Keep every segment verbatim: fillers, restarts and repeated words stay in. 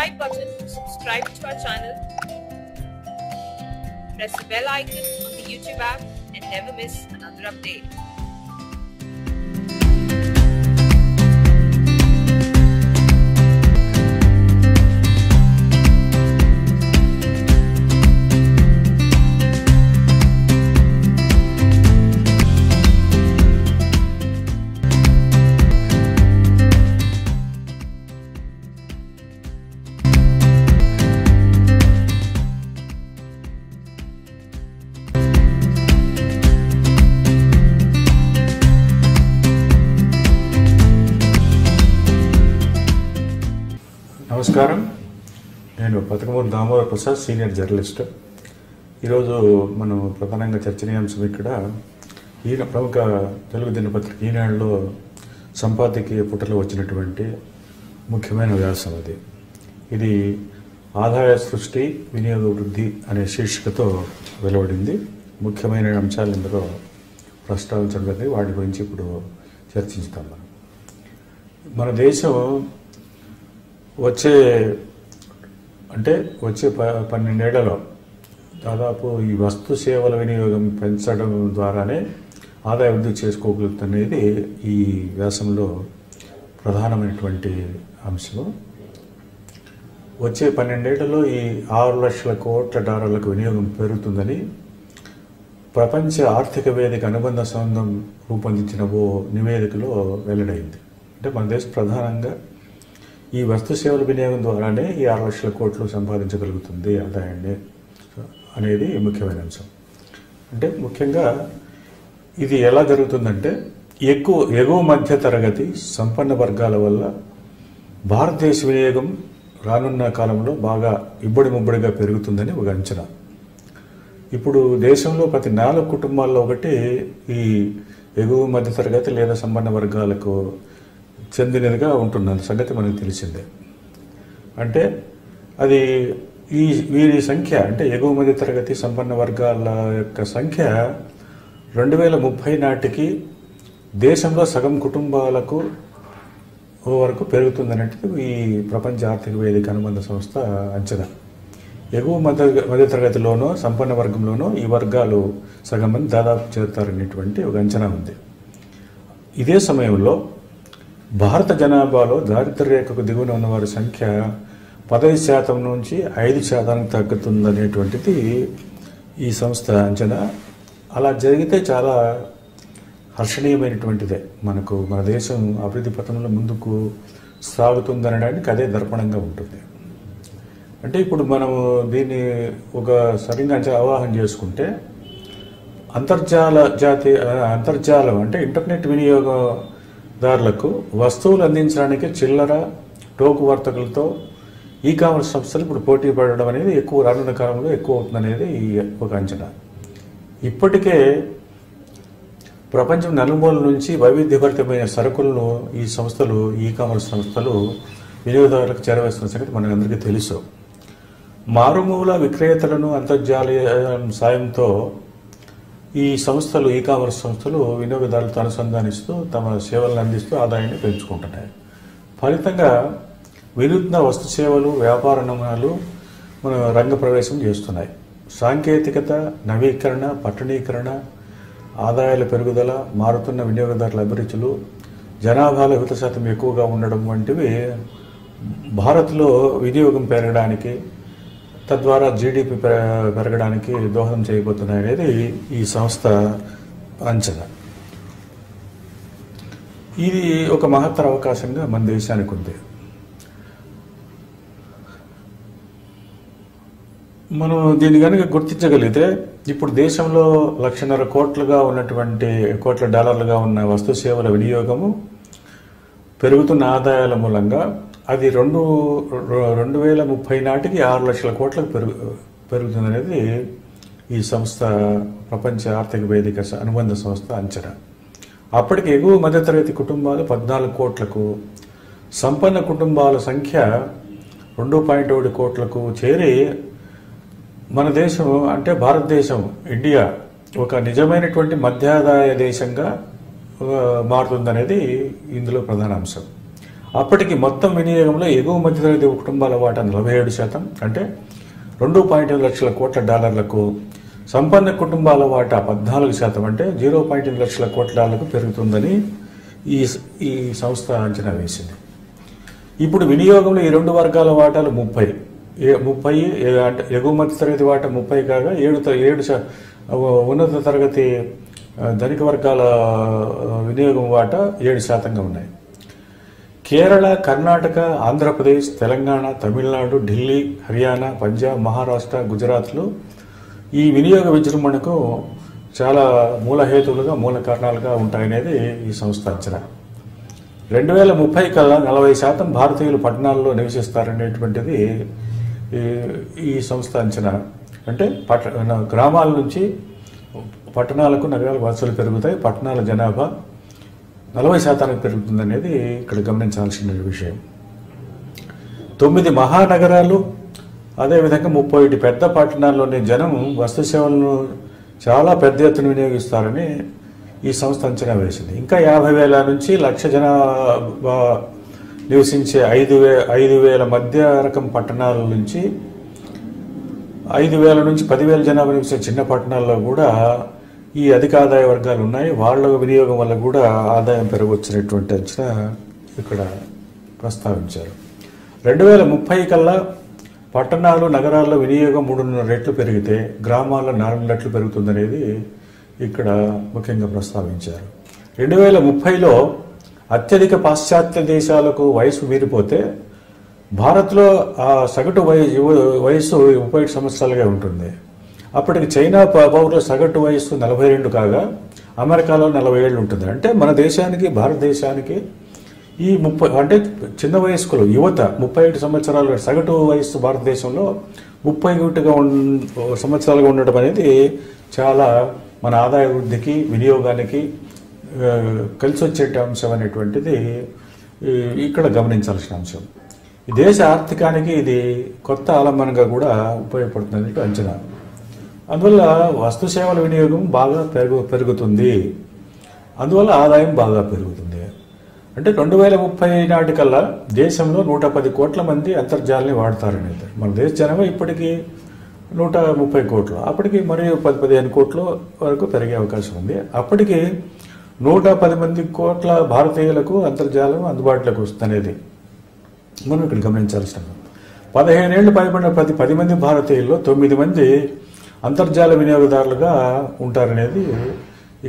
subscribe button to subscribe to our channel. Press the bell icon on the YouTube app and never miss another update. నమస్కారం, నేను Pathakamuru Damodar Prasad, senior journalist. ఈరోజు మనం ప్రధానంగా చర్చనీయాంశం ఇక్కడ ఈ ప్రముఖ తెలుగు దినపత్రిక ఈనాడులో సంపాదకీయ పుటలో వచ్చినటువంటి ముఖ్యమైన వ్యాసం అది. ఇది ఆదాయ సృష్టి, వినియోగ వృద్ధి అనే శీర్షికతో వెలువడింది. ముఖ్యమైన అంశాలు ఇందులో ప్రస్తావించబడింది, వాటి గురించి ఇప్పుడు చర్చిస్తాం. మనం మన దేశం వచ్చే అంటే వచ్చే ప పన్నెండేళ్లలో దాదాపు ఈ వస్తు సేవల వినియోగం పెంచడం ద్వారానే ఆదాయ వృద్ధి చేసుకోగలుగుతున్నది ఈ వ్యాసంలో ప్రధానమైనటువంటి అంశము. వచ్చే పన్నెండేళ్లలో ఈ ఆరు లక్షల కోట్ల డాలర్లకు వినియోగం పెరుగుతుందని ప్రపంచ ఆర్థిక వేదిక అనుబంధ సంఘం రూపొందించిన ఓ నివేదికలో వెల్లడైంది. అంటే మన దేశం ప్రధానంగా ఈ వస్తు సేవల వినియోగం ద్వారానే ఈ ఆరు లక్షల కోట్లు సంపాదించగలుగుతుంది ఆదాయాన్ని అనేది ముఖ్యమైన అంశం. అంటే ముఖ్యంగా ఇది ఎలా జరుగుతుందంటే, ఎక్కువ ఎగువ మధ్య తరగతి సంపన్న వర్గాల వల్ల భారతదేశ వినియోగం రానున్న కాలంలో బాగా ఇబ్బడి ముబ్బడిగా పెరుగుతుందని ఒక అంచనా. ఇప్పుడు దేశంలో ప్రతి నాలుగు కుటుంబాల్లో ఒకటి ఈ ఎగువ మధ్య తరగతి లేదా సంపన్న వర్గాలకు చెందినదిగా ఉంటున్న సంగతి మనకు తెలిసిందే. అంటే అది ఈ వీరి సంఖ్య, అంటే ఎగువ మధ్య తరగతి సంపన్న వర్గాల యొక్క సంఖ్య రెండు వేల ముప్పై నాటికి దేశంలో సగం కుటుంబాలకు వరకు పెరుగుతుందనేది ఈ ప్రపంచ ఆర్థిక వేదిక అనుబంధ సంస్థ అంచనా. ఎగువ మధ్య మధ్య తరగతిలోనూ సంపన్న వర్గంలోనూ ఈ వర్గాలు సగం మంది దాదాపు చేరుతారనేటువంటి ఒక అంచనా ఉంది. ఇదే సమయంలో భారత జనాభాలో దారిద్ర్య రేఖకు దిగువన ఉన్నవారి సంఖ్య పదహైదు శాతం నుంచి ఐదు శాతానికి తగ్గుతుందనేటువంటిది ఈ సంస్థ అంచనా. అలా జరిగితే చాలా హర్షణీయమైనటువంటిదే. మనకు మన దేశం అభివృద్ధి పథంలో ముందుకు సాగుతుందనడానికి అదే దర్పణంగా ఉంటుంది. అంటే ఇప్పుడు మనము దీన్ని ఒక సరిగా అవగాహన చేసుకుంటే, అంతర్జాల జాతీయ అంతర్జాలం అంటే ఇంటర్నెట్ వినియోగం దారులకు వస్తువులు అందించడానికి చిల్లర టోకు వర్తకులతో ఈ కామర్స్ సంస్థలు ఇప్పుడు పోటీ పడడం అనేది ఎక్కువ రానున్న కాలంలో ఎక్కువ అవుతుందనేది ఒక అంచనా. ఇప్పటికే ప్రపంచం నలుమూల నుంచి వైవిధ్యభరితమైన సరుకులను ఈ సంస్థలు ఈ కామర్స్ సంస్థలు వినియోగదారులకు చేరవేస్తున్న సంగతి మనందరికీ తెలుసు. మారుమూల విక్రేతలను అంతర్జాలీయ సాయంతో ఈ సంస్థలు ఈ కామర్స్ సంస్థలు వినియోగదారులతో అనుసంధానిస్తూ తమ సేవలను అందిస్తూ ఆదాయాన్ని పెంచుకుంటున్నాయి. ఫలితంగా వినూత్న వస్తు సేవలు, వ్యాపార నమూనాలు మన రంగ ప్రవేశం చేస్తున్నాయి. సాంకేతికత, నవీకరణ, పట్టణీకరణ, ఆదాయాల పెరుగుదల, మారుతున్న వినియోగదారుల అభిరుచులు, జనాభాలో యువత శాతం ఎక్కువగా ఉండడం వంటివి భారత్లో వినియోగం పెరగడానికి, తద్వారా జీడిపి పెరగడానికి దోహదం చేయబోతున్నాయి అనేది ఈ సంస్థ అంచనా. ఇది ఒక మహత్తర అవకాశంగా మన దేశానికి ఉంది. మనం దీన్ని కనుక గుర్తించగలిగితే, ఇప్పుడు దేశంలో లక్షన్నర కోట్లుగా ఉన్నటువంటి కోట్ల డాలర్లుగా ఉన్న వస్తు సేవల వినియోగము పెరుగుతున్న ఆదాయాల మూలంగా అది రెండు రెండు వేల ముప్పై నాటికి ఆరు లక్షల కోట్లకు పెరుగు పెరుగుతుందనేది ఈ సంస్థ ప్రపంచ ఆర్థిక వేదిక అనుబంధ సంస్థ అంచనా. అప్పటికి ఎగువ మధ్యతరగతి కుటుంబాలు పద్నాలుగు కోట్లకు, సంపన్న కుటుంబాల సంఖ్య రెండు పాయింట్ ఒకటి కోట్లకు చేరి మన దేశం అంటే భారతదేశం ఇండియా ఒక నిజమైనటువంటి మధ్యాదాయ దేశంగా మారుతుందనేది ఇందులో ప్రధాన అంశం. అప్పటికి మొత్తం వినియోగంలో ఎగువ మధ్యతరగతి కుటుంబాల వాటా నలభై ఏడు శాతం అంటే రెండు పాయింట్ ఏడు లక్షల కోట్ల డాలర్లకు, సంపన్న కుటుంబాల వాటా పద్నాలుగు శాతం అంటే జీరో పాయింట్ ఎనిమిది లక్షల కోట్ల డాలర్లకు పెరుగుతుందని ఈ ఈ సంస్థ అంచనా వేసింది. ఇప్పుడు వినియోగంలో ఈ రెండు వర్గాల వాటాలు ముప్పై ముప్పై అంటే ఎగువ మధ్యతరగతి వాటా ముప్పై కాగా ఏడు ఏడు ఉన్నత తరగతి ధనిక వర్గాల వినియోగం వాటా ఏడు శాతంగా ఉన్నాయి. కేరళ, కర్ణాటక, ఆంధ్రప్రదేశ్, తెలంగాణ, తమిళనాడు, ఢిల్లీ, హర్యానా, పంజాబ్, మహారాష్ట్ర, గుజరాత్లో ఈ వినియోగ విజృంభణకు చాలా మూలహేతువులుగా మూల కారణాలుగా ఉంటాయనేది ఈ సంస్థ అంచనా. రెండు వేల ముప్పై కల్లా నలభై శాతం భారతీయులు పట్టణాల్లో నివసిస్తారనేటువంటిది ఈ సంస్థ అంచనా. అంటే పట్టణ గ్రామాల నుంచి పట్టణాలకు నగరాల వసతులు పెరుగుతాయి, పట్టణాల జనాభా నలభై శాతానికి పెరుగుతుందనేది ఇక్కడ గమనించాల్సిన విషయం. తొమ్మిది మహానగరాలు అదేవిధంగా ముప్పై ఒకటి పెద్ద పట్టణాల్లోని జనం వస్తు సేవలను చాలా పెద్ద ఎత్తున వినియోగిస్తారని ఈ సంస్థ అంచనా వేసింది. ఇంకా యాభై వేల నుంచి లక్ష జనాభా నివసించే ఐదు వే ఐదు వేల మధ్య రకం పట్టణాల నుంచి ఐదు వేల నుంచి పదివేల జనాభా నివసించే చిన్న పట్టణాల్లో కూడా ఈ అధిక ఆదాయ వర్గాలు ఉన్నాయి. వాళ్ళ వినియోగం వల్ల కూడా ఆదాయం పెరగవచ్చినటువంటి అంచనా ఇక్కడ ప్రస్తావించారు. రెండు వేల ముప్పై కల్లా పట్టణాలు నగరాల్లో వినియోగం మూడున్నర రెట్లు పెరిగితే గ్రామాల్లో నాలుగు రెట్లు పెరుగుతుందనేది ఇక్కడ ముఖ్యంగా ప్రస్తావించారు. రెండు వేల ముప్పైలో అత్యధిక పాశ్చాత్య దేశాలకు వయసు మీరిపోతే భారత్లో ఆ సగటు వయసు వయసు ముప్పై ఏడు సంవత్సరాలుగా ఉంటుంది. అప్పటికి చైనా పౌరుల సగటు వయస్సు నలభై రెండు కాగా అమెరికాలో నలభై ఏళ్ళు ఉంటుంది. అంటే మన దేశానికి, భారతదేశానికి ఈ ముప్పై అంటే చిన్న వయస్కులు యువత ముప్పై ఏడు సంవత్సరాలు సగటు వయస్సు భారతదేశంలో ముప్పై ఒకటిగా ఉన్న సంవత్సరాలుగా ఉండటం అనేది చాలా మన ఆదాయ వృద్ధికి, వినియోగానికి కలిసి వచ్చే అంశం అనేటువంటిది ఇక్కడ గమనించాల్సిన అంశం. దేశ ఆర్థికానికి ఇది కొత్త ఆలంబనగా కూడా ఉపయోగపడుతుంది అంచనా. అందువల్ల వస్తు సేవల వినియోగం బాగా పెరుగు పెరుగుతుంది అందువల్ల ఆదాయం బాగా పెరుగుతుంది. అంటే రెండు వేల ముప్పై నాటికల్లా దేశంలో నూట పది కోట్ల మంది అంతర్జాలాన్ని వాడతారనేది. మన దేశ జనం ఇప్పటికీ నూట ముప్పై కోట్లు, అప్పటికి మరియు పది పదిహేను కోట్ల వరకు పెరిగే అవకాశం ఉంది. అప్పటికి నూట పది మంది కోట్ల భారతీయులకు అంతర్జాలం అందుబాటులోకి వస్తుందనేది మనం ఇక్కడ గమనించాల్సిన. పదిహేను ఏళ్ళు పైబడిన ప్రతి పది మంది భారతీయుల్లో తొమ్మిది మంది అంతర్జాల వినియోగదారులుగా ఉంటారనేది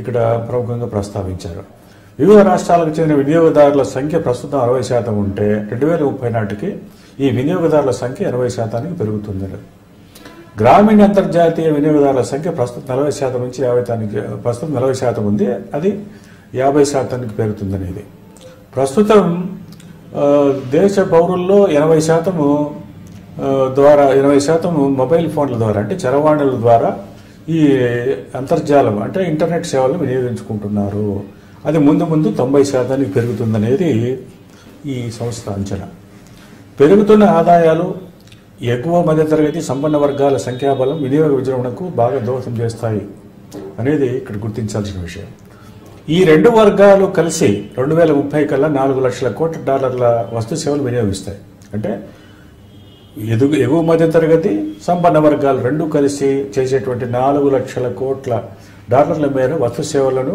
ఇక్కడ ప్రముఖంగా ప్రస్తావించారు. వివిధ రాష్ట్రాలకు చెందిన వినియోగదారుల సంఖ్య ప్రస్తుతం అరవై శాతం ఉంటే రెండు వేల ముప్పై నాటికి ఈ వినియోగదారుల సంఖ్య ఎనభై శాతానికి పెరుగుతుంది. గ్రామీణ అంతర్జాతీయ వినియోగదారుల సంఖ్య ప్రస్తుతం నలభై శాతం నుంచి యాభై శాతానికి ప్రస్తుతం నలభై శాతం ఉంది, అది యాభై శాతానికి పెరుగుతుందనేది. ప్రస్తుతం దేశ పౌరుల్లో ఎనభై శాతము ద్వారా ఎనభై శాతం మొబైల్ ఫోన్ల ద్వారా అంటే చరవాణుల ద్వారా ఈ అంతర్జాలం అంటే ఇంటర్నెట్ సేవలను వినియోగించుకుంటున్నారు. అది ముందు ముందు తొంభై శాతానికి పెరుగుతుందనేది ఈ సంస్థ అంచనా. పెరుగుతున్న ఆదాయాలు ఎగువ మధ్యతరగతి, సంపన్న వర్గాల సంఖ్యాబలం వినియోగ విజృంభణకు బాగా దోహదం చేస్తాయి అనేది ఇక్కడ గుర్తించాల్సిన విషయం. ఈ రెండు వర్గాలు కలిసి రెండు వేల ముప్పై కల్లా నాలుగు లక్షల కోట్ల డాలర్ల వస్తు సేవలు వినియోగిస్తాయి. అంటే ఎదుగు ఎగువ మధ్యతరగతి, సంపన్న వర్గాలు రెండు కలిసి చేసేటువంటి నాలుగు లక్షల కోట్ల డాలర్ల మేర వస్తు సేవలను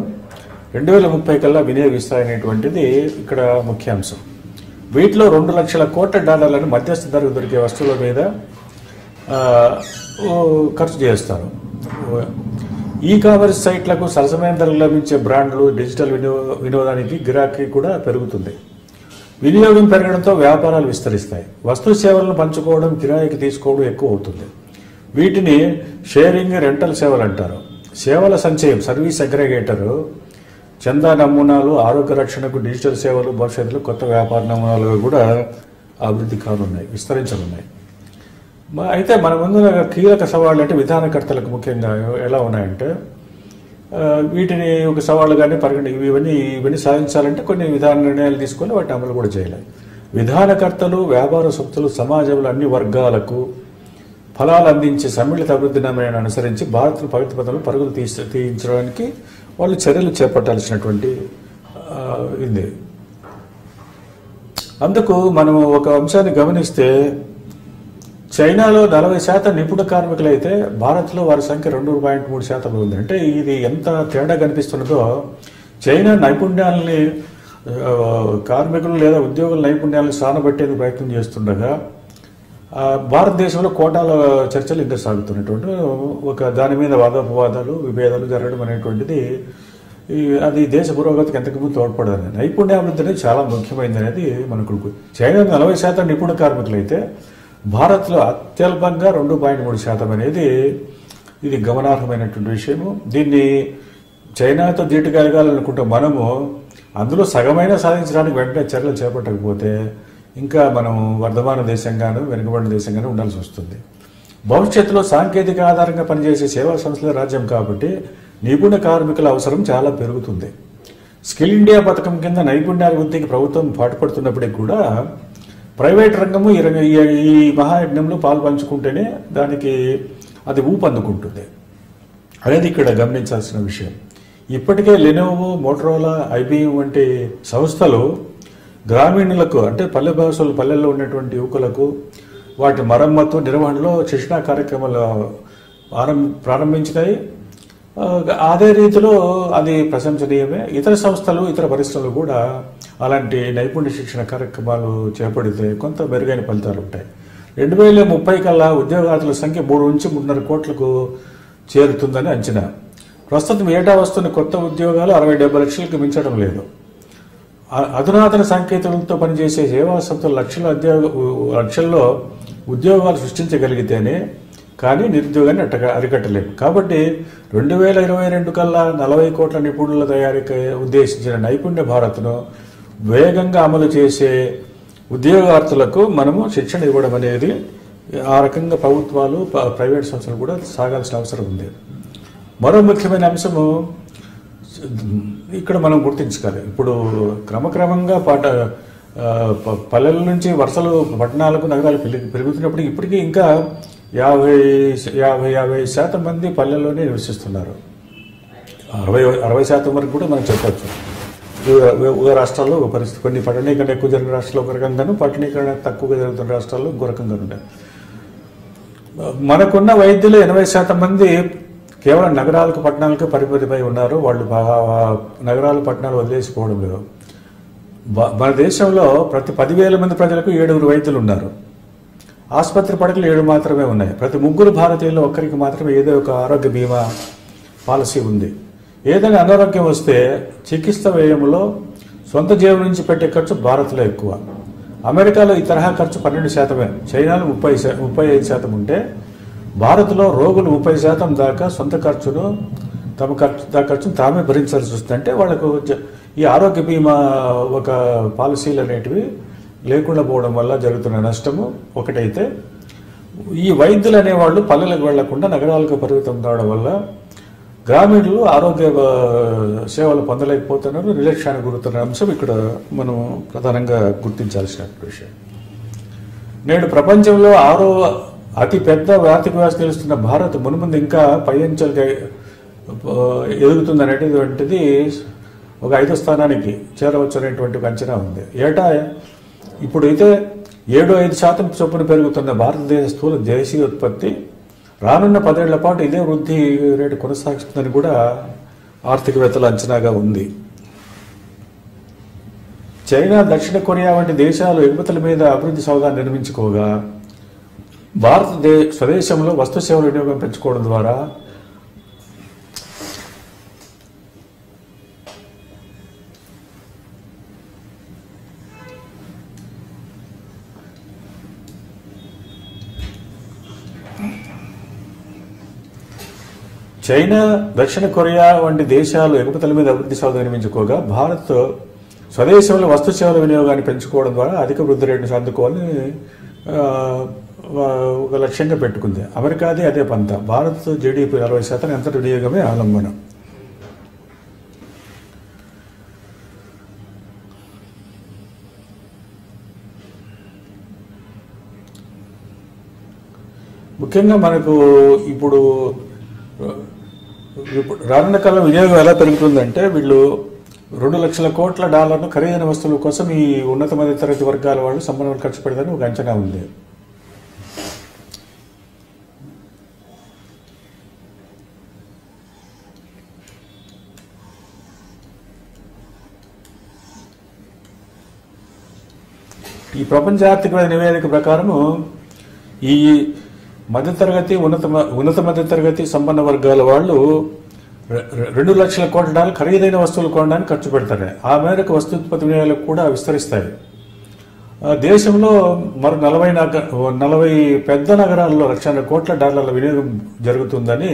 రెండు వేల ముప్పై కల్లా వినియోగిస్తాయనేటువంటిది ఇక్కడ ముఖ్యాంశం. వీటిలో రెండు లక్షల కోట్ల డాలర్లను మధ్యస్థ ధరకు దొరికే వస్తువుల మీద ఖర్చు చేస్తారు. ఈ కామర్స్ సైట్లకు సరసమైన ధరలు లభించే బ్రాండ్లు, డిజిటల్ వినో వినోదానికి గిరాకీ కూడా పెరుగుతుంది. వినియోగం పెరగడంతో వ్యాపారాలు విస్తరిస్తాయి. వస్తు సేవలను పంచుకోవడం, కిరాయికి తీసుకోవడం ఎక్కువ అవుతుంది. వీటిని షేరింగ్, రెంటల్ సేవలు అంటారు. సేవల సంచయం, సర్వీస్ అగ్రిగేటరు, చందా నమూనాలు, ఆరోగ్య రక్షణకు డిజిటల్ సేవలు భవిష్యత్తులో కొత్త వ్యాపార నమూనాలుగా కూడా అభివృద్ధి కానున్నాయి, విస్తరించనున్నాయి. అయితే మన ముందున్న కీలక సవాళ్ళు అంటే విధానకర్తలకు ముఖ్యంగా ఎలా ఉన్నాయంటే వీటిని ఒక సవాళ్ళుగానే పరిగణ ఇవన్నీ ఇవన్నీ సాధించాలంటే కొన్ని విధాన నిర్ణయాలు తీసుకొని వాటిని అమలు కూడా చేయాలి. విధానకర్తలు, వ్యాపార సంస్థలు సమాజంలో అన్ని వర్గాలకు ఫలాలు అందించే సమ్మిళిత అభివృద్ధి నమూనాను అనుసరించి భారత్ను పవిత్ర పదంలో పరుగులు తీసి తీయించడానికి వాళ్ళు చర్యలు చేపట్టాల్సినటువంటి ఇది. అందుకు మనము ఒక అంశాన్ని గమనిస్తే చైనాలో నలభై శాతం నిపుణ కార్మికులైతే భారత్లో వారి సంఖ్య రెండు పాయింట్ మూడు శాతం ఉంది. అంటే ఇది ఎంత తేడా కనిపిస్తున్నదో, చైనా నైపుణ్యాలని కార్మికులు లేదా ఉద్యోగుల నైపుణ్యాలను సానబట్టేది ప్రయత్నం చేస్తుండగా భారతదేశంలో కోటాల చర్చలు ఇద్దరు సాగుతున్నటువంటి ఒక దాని మీద వాదోపవాదాలు విభేదాలు జరగడం అనేటువంటిది అది దేశ పురోగతికి ఎంతకుముందు తోడ్పడదని, నైపుణ్యాభివృద్ధి అనేది చాలా ముఖ్యమైనది అనేది మనకు. చైనా నలభై శాతం నిపుణ కార్మికులైతే భారత్లో అత్యల్పంగా రెండు పాయింట్ మూడు శాతం అనేది ఇది గమనార్హమైనటువంటి విషయము. దీన్ని చైనాతో దీటుకెలగాలనుకుంటే మనము అందులో సగమైన సాధించడానికి వెంటనే చర్యలు చేపట్టకపోతే ఇంకా మనం వర్ధమాన దేశంగాను వెనుకబడిన దేశంగానూ ఉండాల్సి వస్తుంది. భవిష్యత్తులో సాంకేతిక ఆధారంగా పనిచేసే సేవా సంస్థల రాజ్యం కాబట్టి నిపుణ కార్మికుల అవసరం చాలా పెరుగుతుంది. స్కిల్ ఇండియా పథకం కింద నైపుణ్యాభివృద్ధికి ప్రభుత్వం పాటుపడుతున్నప్పటికీ కూడా ప్రైవేట్ రంగము ఈ మహాయజ్ఞంలో పాల్పంచుకుంటేనే దానికి అది ఊపందుకుంటుంది అనేది ఇక్కడ గమనించాల్సిన విషయం. ఇప్పటికే లెనోవో, మోటరోలా, ఐబిఎం వంటి సంస్థలు గ్రామీణులకు అంటే పల్లె భాషలు పల్లెల్లో ఉన్నటువంటి యువకులకు వాటి మరమ్మతు నిర్వహణలో శిక్షణ కార్యక్రమాలు ప్రారంభించినాయి. అదే రీతిలో అది ప్రశంసనీయమే. ఇతర సంస్థలు ఇతర పరిశ్రమలు కూడా అలాంటి నైపుణ్య శిక్షణ కార్యక్రమాలు చేపడితే కొంత మెరుగైన ఫలితాలు ఉంటాయి. రెండు వేల ముప్పై కల్లా ఉద్యోగార్థుల సంఖ్య మూడు నుంచి మూడున్నర కోట్లకు చేరుతుందని అంచనా. ప్రస్తుతం ఏటా వస్తున్న కొత్త ఉద్యోగాలు అరవై డెబ్బై లక్షలకు మించడం లేదు. అధునాతన సాంకేతికలతో పనిచేసే సేవా సంస్థలు లక్షల లక్షల్లో ఉద్యోగాలు సృష్టించగలిగితేనే కానీ నిరుద్యోగాన్ని అట్ట అరికట్టలేము. కాబట్టి రెండు వేల ఇరవై రెండు కల్లా నలభై కోట్ల నిపుణుల తయారీకి ఉద్దేశించిన నైపుణ్య భారత్ను వేగంగా అమలు చేసే ఉద్యోగార్థులకు మనము శిక్షణ ఇవ్వడం అనేది ఆ రకంగా ప్రభుత్వాలు ప్రైవేట్ సంస్థలు కూడా సాగాల్సిన అవసరం ఉంది. మరో ముఖ్యమైన అంశము ఇక్కడ మనం గుర్తించుకోవాలి. ఇప్పుడు క్రమక్రమంగా పాట పల్లెల నుంచి వరుసలు పట్టణాలకు నగరాలు పెరుగుతున్నప్పుడు ఇప్పటికీ ఇంకా యాభై యాభై యాభై శాతం మంది పల్లెల్లోనే నివసిస్తున్నారు. అరవై అరవై శాతం వరకు కూడా మనం చెప్పచ్చు. ఒక రాష్ట్రాల్లో ఒక పరిస్థితి, కొన్ని పట్టణీకరణ ఎక్కువ జరిగిన రాష్ట్రాల్లో ఒక రకంగాను, పట్టణీకరణ తక్కువగా జరుగుతున్న రాష్ట్రాల్లో ఇంకో రకంగా ఉంటాయి. మనకున్న వైద్యులు ఎనభై శాతం మంది కేవలం నగరాలకు పట్టణాలకు పరిమితమై ఉన్నారు. వాళ్ళు నగరాలు పట్టణాలు వదిలేసిపోవడం లేదు. మన దేశంలో ప్రతి పదివేల మంది ప్రజలకు ఏడుగురు వైద్యులు ఉన్నారు. ఆసుపత్రి పడకలు ఏడు మాత్రమే ఉన్నాయి. ప్రతి ముగ్గురు భారతీయుల్లో ఒక్కరికి మాత్రమే ఏదో ఒక ఆరోగ్య బీమా పాలసీ ఉంది. ఏదైనా అనారోగ్యం వస్తే చికిత్స వ్యయంలో సొంత జీవం నుంచి పెట్టే ఖర్చు భారత్లో ఎక్కువ. అమెరికాలో ఈ తరహా ఖర్చు పన్నెండు శాతమే, చైనాలో ముప్పై ముప్పై ఐదు శాతం ఉంటే భారత్లో రోగులు ముప్పై శాతం దాకా సొంత ఖర్చును తమ ఖర్చు దా ఖర్చును తామే భరించాల్సి వస్తుంది. అంటే వాళ్ళకు ఈ ఆరోగ్య బీమా ఒక పాలసీలు అనేటివి లేకుండా పోవడం వల్ల జరుగుతున్న నష్టము ఒకటైతే, ఈ వైద్యులు అనేవాళ్ళు పల్లెలకు వెళ్లకుండా నగరాలకు పరిమితం కావడం వల్ల గ్రామీణులు ఆరోగ్య సేవలు పొందలేకపోతున్నారు, నిర్లక్ష్యానికి గురవుతున్న అంశం ఇక్కడ మనం ప్రధానంగా గుర్తించాల్సిన విషయం. నేడు ప్రపంచంలో ఆరో అతి పెద్ద ఆర్థిక వ్యవస్థ నిలుస్తున్న భారత్ మునుముందు ఇంకా పై అంచెలుగా ఎదుగుతుంది అనేటువంటిది, ఒక ఐదో స్థానానికి చేరవచ్చు అనేటువంటి అంచనా ఉంది. ఏటా ఇప్పుడైతే ఏడు ఐదు శాతం చొప్పున పెరుగుతున్న భారతదేశ స్థూల దేశీయ ఉత్పత్తి రానున్న పదేళ్ల పాటు ఇదే వృద్ధి రేటు కొనసాగుతుందని కూడా ఆర్థికవేత్తల అంచనాగా ఉంది. చైనా, దక్షిణ కొరియా వంటి దేశాలు ఎగుమతుల మీద అభివృద్ధి సౌదాన్ని నిర్మించుకోగా భారతదే స్వదేశంలో వస్తు సేవల వినియోగం పెంచుకోవడం ద్వారా చైనా, దక్షిణ కొరియా వంటి దేశాలు ఎగుమతుల మీద అభివృద్ధి సాధన నిర్మించుకోగా భారత్ స్వదేశంలో వస్తు సేవల వినియోగాన్ని పెంచుకోవడం ద్వారా అధిక వృద్ధి రేటును అందుకోవాలని ఒక లక్ష్యంగా పెట్టుకుంది. అమెరికాది అదే పంత. భారత్ జీడిపి అరవై శాతం అంతటి వినియోగమే ఆలంబనం. ముఖ్యంగా మనకు ఇప్పుడు రానున్న కాలం వినియోగం ఎలా పెరుగుతుందంటే, వీళ్ళు రెండు లక్షల కోట్ల డాలర్లు ఖరీదైన వస్తువుల కోసం ఈ ఉన్నత మధ్యతరగతి వర్గాల వాళ్ళు సంపన్నులు ఖర్చు పెడతారని ఒక అంచనా ఉంది. ఈ ప్రపంచ ఆర్థిక నివేదిక ప్రకారము ఈ మధ్యతరగతి ఉన్నత ఉన్నత మధ్యతరగతి సంపన్న వర్గాల వాళ్ళు రెండు లక్షల కోట్ల డాలర్ ఖరీదైన వస్తువులు కొనడానికి ఖర్చు పెడతారు. ఆ మేరకు వస్తుత్పత్తి వినియోగాలకు కూడా విస్తరిస్తాయి. దేశంలో మరో నలభై నగ నలభై పెద్ద నగరాల్లో లక్షల కోట్ల డాలర్ల వినియోగం జరుగుతుందని,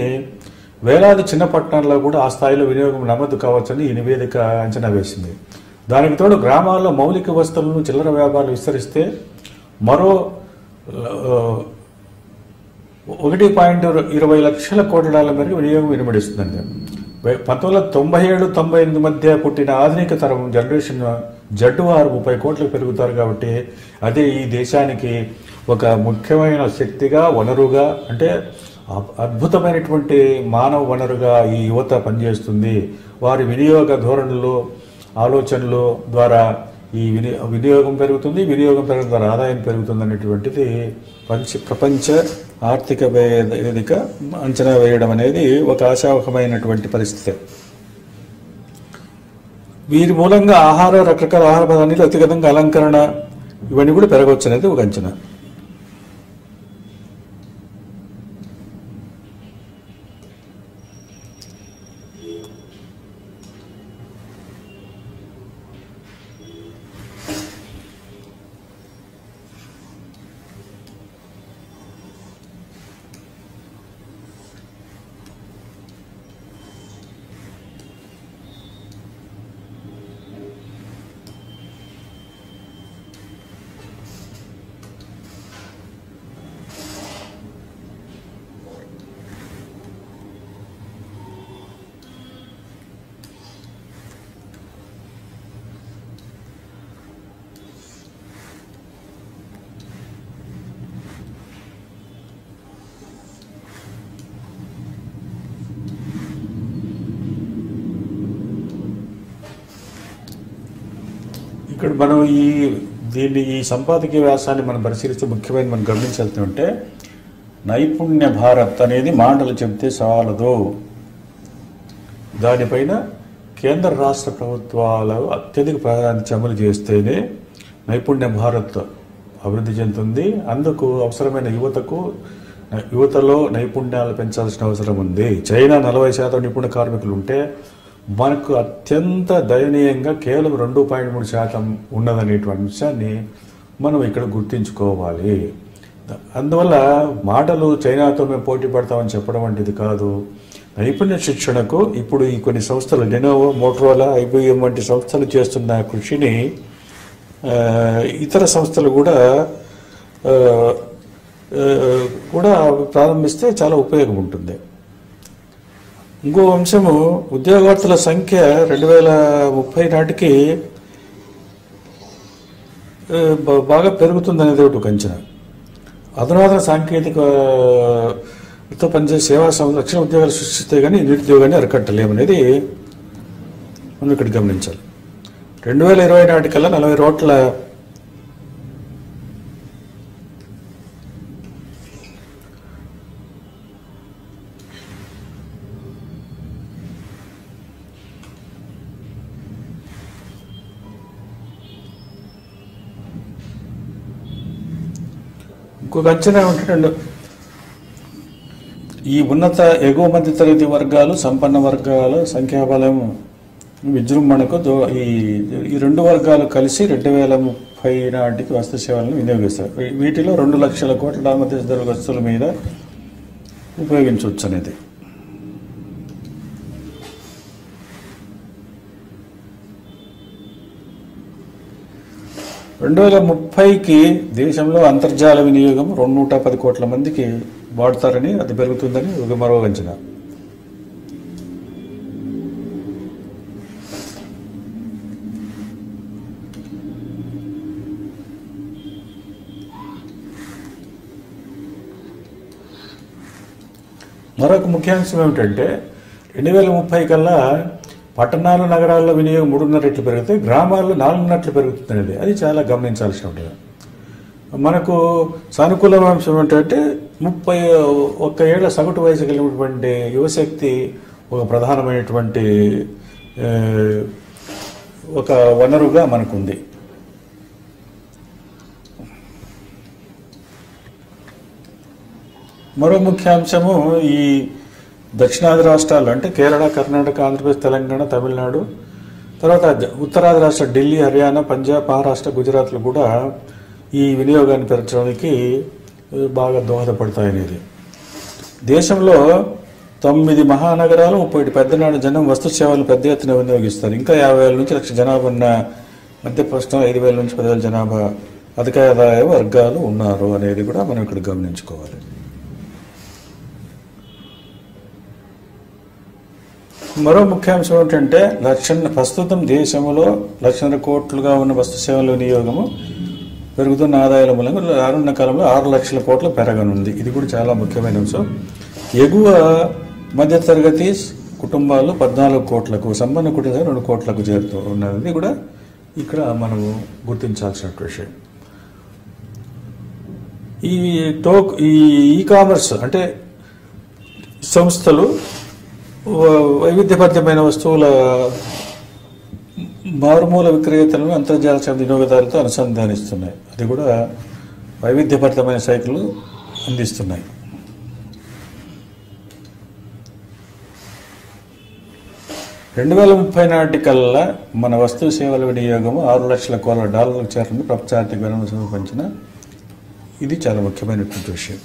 వేలాది చిన్న పట్టణాల్లో కూడా ఆ స్థాయిలో వినియోగం నమోదు కావచ్చని ఈ నివేదిక అంచనా వేసింది. దానికి తోడు గ్రామాల్లో మౌలిక వస్తువులను చిల్లర వ్యాపారాలు విస్తరిస్తే మరో ఒకటి పాయింట్ ఇరవై లక్షల కోట్ల డాలర్ల మేరకు వినియోగం వినిమడిస్తుందండి. పంతొమ్మిది వందల తొంభై ఏడు తొంభై ఎనిమిది మధ్య పుట్టిన ఆధునిక తరం జనరేషన్ జట్టు వారు ముప్పై కోట్లు పెరుగుతారు. కాబట్టి అదే ఈ దేశానికి ఒక ముఖ్యమైన శక్తిగా, వనరుగా, అంటే అద్భుతమైనటువంటి మానవ వనరుగా ఈ యువత పనిచేస్తుంది. వారి వినియోగ ధోరణులు, ఆలోచనల ద్వారా ఈ వినియో వినియోగం పెరుగుతుంది. వినియోగం పెరగడం ద్వారా ఆదాయం పెరుగుతుంది అనేటువంటిది పంచ ప్రపంచ ఆర్థిక వేదిక అంచనా వేయడం అనేది ఒక ఆశావహమైనటువంటి పరిస్థితి. వీరి మూలంగా ఆహార రకరకాల ఆహార పదార్థాలు, అతిగతంగా అలంకరణ ఇవన్నీ కూడా పెరగవచ్చు అనేది ఒక అంచనా. ఇక్కడ మనం ఈ దీన్ని ఈ సంపాదకీయ వ్యాసాన్ని మనం పరిశీలిస్తే ముఖ్యమైన మనం గమనించాల్సిందంటే, నైపుణ్య భారత్ అనేది మాటలు చెబితే చాలదు. దానిపైన కేంద్ర రాష్ట్ర ప్రభుత్వాలు అత్యధిక ప్రాధాన్యత అమలు చేస్తేనే నైపుణ్య భారత్ అభివృద్ధి చెందుతుంది. అందుకు అవసరమైన యువతకు యువతలో నైపుణ్యాలు పెంచాల్సిన అవసరం ఉంది. చైనా నలభై శాతం నిపుణ కార్మికులు ఉంటే మనకు అత్యంత దయనీయంగా కేవలం రెండు పాయింట్ మూడు శాతం ఉన్నదనేటువంటి విషయాన్ని మనం ఇక్కడ గుర్తించుకోవాలి. అందువల్ల మాటలు చైనాతో మేము పోటీ పడతామని చెప్పడం వంటిది కాదు. నైపుణ్య శిక్షణకు ఇప్పుడు ఈ కొన్ని సంస్థలు, లెనోవో, మోటరోలా, ఐబిఎం వంటి సంస్థలు చేస్తున్న కృషిని ఇతర సంస్థలు కూడా కూడా ప్రారంభిస్తే చాలా ఉపయోగం ఉంటుంది. ఇంకో అంశము, ఉద్యోగార్థుల సంఖ్య రెండు వేల ముప్పై నాటికి బాగా పెరుగుతుందనేది ఒకటి అంచనా. అధునాతన సాంకేతికతో పనిచేసే సేవా సంరక్షణ ఉద్యోగాలు సృష్టిస్తే కానీ నిరుద్యోగాన్ని అరికట్టలేమనేది మనం ఇక్కడ గమనించాలి. రెండు వేల ఇరవై నాటికల్లా నలభై కోట్ల ఇంకొక అంచనా ఏమిటంటే, ఈ ఉన్నత ఎగువ మధ్యతరగతి వర్గాలు, సంపన్న వర్గాల సంఖ్యాబలం విజృంభణకు ఈ ఈ రెండు వర్గాలు కలిసి రెండు వేల ముప్పై నాటికి వస్తు సేవలను వినియోగిస్తారు. వీటిలో రెండు లక్షల కోట్ల డాలర్ వస్తువుల మీద ఉపయోగించవచ్చు అనేది. రెండు వేల ముప్పైకి దేశంలో అంతర్జాల వినియోగం రెండు నూట పది కోట్ల మందికి వాడతారని, అది పెరుగుతుందని ఒక మరో అంచనా. మరొక ముఖ్యాంశం ఏమిటంటే, రెండు వేల ముప్పై కల్లా పట్టణాల నగరాల్లో వినియోగం మూడున్నర రెట్లు పెరిగితే గ్రామాల్లో నాలుగున్నర రెట్లు పెరుగుతుంది. అది చాలా గమనించాల్సిన ఉంటుంది. మనకు సానుకూల అంశం ఏంటంటే ముప్పై ఒక్క ఏళ్ల సగటు వయసు కలిగినటువంటి యువశక్తి ఒక ప్రధానమైనటువంటి ఒక వనరుగా మనకుంది. మరో ముఖ్య అంశము ఈ దక్షిణాది రాష్ట్రాలు అంటే కేరళ, కర్ణాటక, ఆంధ్రప్రదేశ్, తెలంగాణ, తమిళనాడు, తర్వాత ఉత్తరాది రాష్ట్ర ఢిల్లీ, హర్యానా, పంజాబ్, మహారాష్ట్ర, గుజరాత్లు కూడా ఈ వినియోగాన్ని పెంచడానికి బాగా దోహదపడతాయనేది. దేశంలో తొమ్మిది మహానగరాలు ముప్పై ఏడు పెద్దనాడు జనం వస్తు సేవలను పెద్ద ఎత్తున వినియోగిస్తారు. ఇంకా యాభై వేల నుంచి లక్ష జనాభా ఉన్న మధ్యప్రశ్నం ఐదు వేల నుంచి పదివేల జనాభా అధిక ఆదాయ వర్గాలు ఉన్నారు అనేది కూడా మనం ఇక్కడ గమనించుకోవాలి. మరో ముఖ్యాంశం ఏంటంటే లక్ష ప్రస్తుతం దేశంలో లక్షన్నర కోట్లుగా ఉన్న వస్తు సేవల వినియోగము పెరుగుతున్న ఆదాయాల మూలంగా రానున్న కాలంలో ఆరు లక్షల కోట్లు పెరగనుంది. ఇది కూడా చాలా ముఖ్యమైన అంశం. ఎగువ మధ్యతరగతి కుటుంబాలు పద్నాలుగు కోట్లకు, సంపన్న కుటుంబాలు రెండు కోట్లకు చేరుతూ ఉన్నది కూడా ఇక్కడ మనము గుర్తించాల్సిన విషయం. ఈ టోక్ ఈ ఈ కామర్స్ అంటే సంస్థలు వైవిధ్యభరితమైన వస్తువుల మారుమూల విక్రయతలను అంతర్జాల వినియోగదారులతో అనుసంధానిస్తున్నాయి. అది కూడా వైవిధ్యభరితమైన సైకిల్ అందిస్తున్నాయి. రెండు వేల ముప్పై నాటికల్లా మన వస్తు సేవల వినియోగం ఆరు లక్షల కోట్ల డాలర్లకు చేరని ప్రపంచ ఆర్థిక సంస్థ పంచిన ఇది చాలా ముఖ్యమైనటువంటి విషయం.